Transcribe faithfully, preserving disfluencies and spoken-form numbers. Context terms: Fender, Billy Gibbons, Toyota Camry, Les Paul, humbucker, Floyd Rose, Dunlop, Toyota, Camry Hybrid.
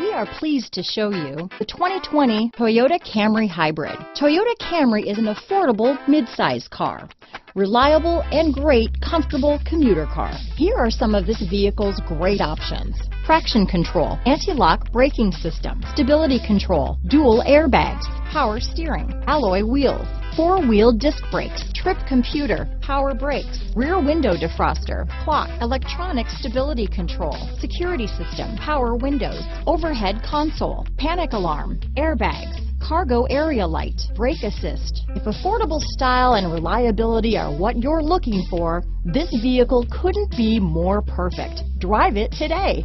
We are pleased to show you the twenty twenty Toyota Camry Hybrid. Toyota Camry is an affordable mid-size car, reliable and great comfortable commuter car. Here are some of this vehicle's great options: traction control, anti-lock braking system, stability control, dual airbags, power steering, alloy wheels, four-wheel disc brakes, trip computer, power brakes, rear window defroster, clock, electronic stability control, security system, power windows, overhead console, panic alarm, airbags, cargo area light, brake assist. If affordable style and reliability are what you're looking for, this vehicle couldn't be more perfect. Drive it today.